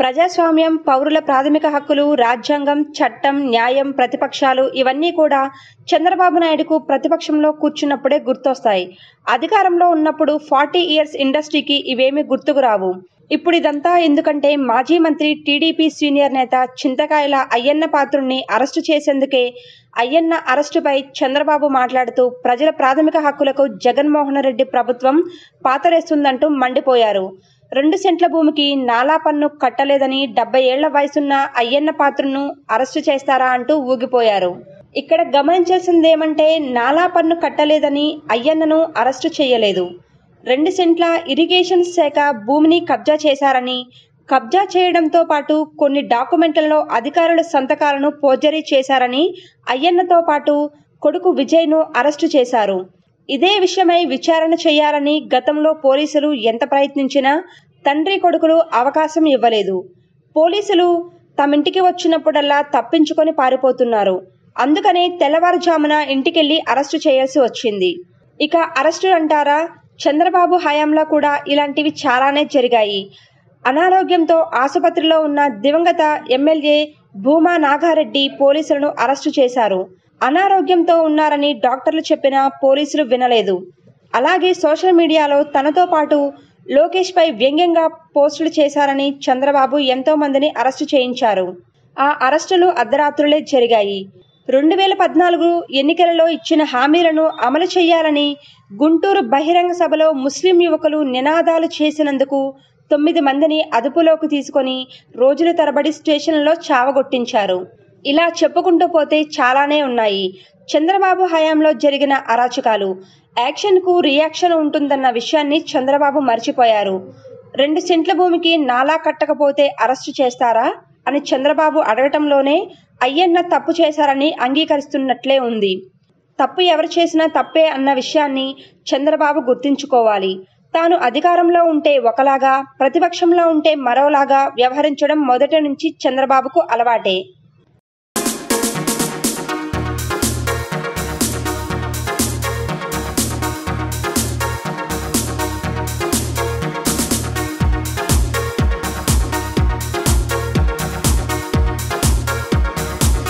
ప్రజాస్వామ్యం, పౌరుల ప్రాథమిక హక్కులు, రాజ్యాంగం, చట్టం, న్యాయం, ప్రతిపక్షాలు ఇవన్నీ కూడా చంద్రబాబు నాయుడుకు ప్రతిపక్షంలో కూర్చున్నప్పుడే గుర్తొస్తాయి. అధికారంలో ఉన్నప్పుడు 40 years ఇండస్ట్రీకి ఇవేమీ గుర్తుకు రావు. ఇప్పుడు ఇదంతా ఎందుకంటే మాజీ మంత్రి టీడీపీ సీనియర్ నేత చింతకాయల అయ్యన్న పాత్రుణ్ణి అరెస్టు చేసేందుకే. అయ్యన్న అరెస్టుపై చంద్రబాబు మాట్లాడుతూ ప్రజల ప్రాథమిక హక్కులకు జగన్మోహన్ రెడ్డి ప్రభుత్వం పాతరేస్తుందంటూ మండిపోయారు. 2 సెంట్ల భూమికి నాలా పన్ను కట్టలేదని 70 ఏళ్ల వయసున్న అయ్యన్న పాత్రును అరెస్టు చేస్తారా అంటూ ఊగిపోయారు. ఇక్కడ గమనించాల్సిందేమంటే నాలా పన్ను కట్టలేదని అయ్యన్నను అరెస్టు చేయలేదు. 2 సెంట్ల ఇరిగేషన్ శాఖ భూమిని కబ్జా చేశారని, కబ్జా చేయడంతో పాటు కొన్ని డాక్యుమెంట్లలో అధికారుల సంతకాలను ఫోర్జరీ చేశారని అయ్యన్నతో పాటు కొడుకు విజయ్ను అరెస్టు చేశారు. ఇదే విషయమై విచారణ చేయాలని గతంలో పోలీసులు ఎంత ప్రయత్నించినా తండ్రి కొడుకులు అవకాశం ఇవ్వలేదు. పోలీసులు తమింటికి వచ్చినప్పుడల్లా తప్పించుకొని పారిపోతున్నారు. అందుకనే తెల్లవారుజామున ఇంటికెళ్లి అరెస్టు చేయాల్సి వచ్చింది. ఇక అరెస్టులు అంటారా, చంద్రబాబు హయాంలో కూడా ఇలాంటివి చాలానే జరిగాయి. అనారోగ్యంతో ఆసుపత్రిలో ఉన్న దివంగత ఎమ్మెల్యే భూమా నాగి రెడ్డి పోలీసులను అరెస్టు చేశారు. అనారోగ్యంతో ఉన్నారని డాక్టర్లు చెప్పినా పోలీసులు వినలేదు. అలాగే సోషల్ మీడియాలో తనతో పాటు లోకేష్పై వ్యంగ్యంగా పోస్టులు చేశారని చంద్రబాబు ఎంతో మందిని అరెస్టు చేయించారు. ఆ అరెస్టులు అర్ధరాత్రులే జరిగాయి. 2014 ఎన్నికలలో ఇచ్చిన హామీలను అమలు చేయాలని గుంటూరు బహిరంగ సభలో ముస్లిం యువకులు నినాదాలు చేసినందుకు 9 మందిని అదుపులోకి తీసుకొని రోజుల తరబడి స్టేషన్లో చావగొట్టించారు. ఇలా చెప్పుకుంటూ పోతే చాలానే ఉన్నాయి చంద్రబాబు హయాంలో జరిగిన అరాచకాలు. యాక్షన్కు రియాక్షన్ ఉంటుందన్న విషయాన్ని చంద్రబాబు మర్చిపోయారు. 2 సెంట్ల భూమికి నాలా కట్టకపోతే అరెస్టు చేస్తారా అని చంద్రబాబు అడగటంలోనే అయ్యన్న తప్పు చేశారని అంగీకరిస్తున్నట్లే ఉంది. తప్పు ఎవరు చేసినా తప్పే అన్న విషయాన్ని చంద్రబాబు గుర్తుంచుకోవాలి. తాను అధికారంలో ఉంటే ఒకలాగా, ప్రతిపక్షంలో ఉంటే మరోలాగా వ్యవహరించడం మొదటి నుంచి చంద్రబాబుకు అలవాటే.